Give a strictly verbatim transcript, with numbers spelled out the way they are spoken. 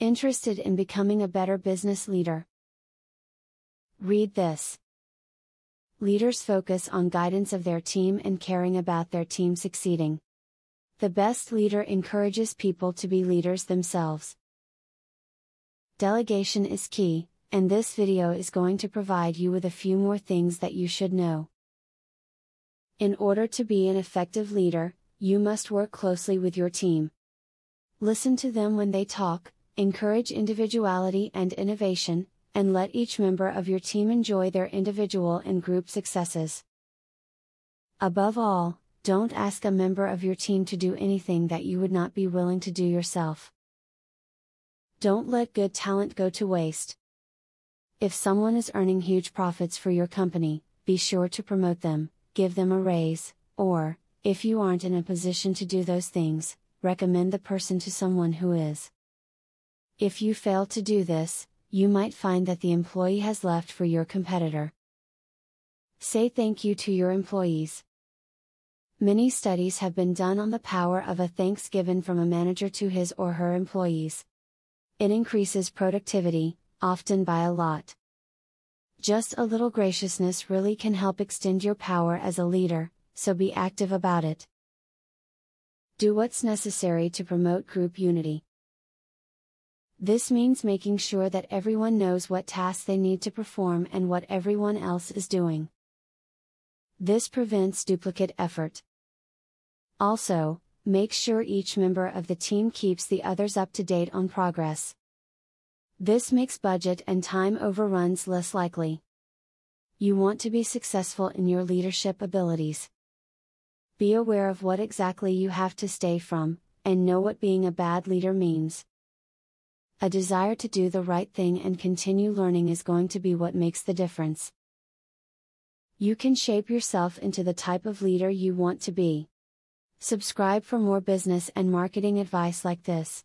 Interested in becoming a better business leader? Read this. Leaders focus on guidance of their team and caring about their team succeeding. The best leader encourages people to be leaders themselves. Delegation is key, and this video is going to provide you with a few more things that you should know. In order to be an effective leader, you must work closely with your team. Listen to them when they talk, encourage individuality and innovation, and let each member of your team enjoy their individual and group successes. Above all, don't ask a member of your team to do anything that you would not be willing to do yourself. Don't let good talent go to waste. If someone is earning huge profits for your company, be sure to promote them, give them a raise, or, if you aren't in a position to do those things, recommend the person to someone who is. If you fail to do this, you might find that the employee has left for your competitor. Say thank you to your employees. Many studies have been done on the power of a thanks given from a manager to his or her employees. It increases productivity, often by a lot. Just a little graciousness really can help extend your power as a leader, so be active about it. Do what's necessary to promote group unity. This means making sure that everyone knows what tasks they need to perform and what everyone else is doing. This prevents duplicate effort. Also, make sure each member of the team keeps the others up to date on progress. This makes budget and time overruns less likely. You want to be successful in your leadership abilities. Be aware of what exactly you have to stay from, and know what being a bad leader means. A desire to do the right thing and continue learning is going to be what makes the difference. You can shape yourself into the type of leader you want to be. Subscribe for more business and marketing advice like this.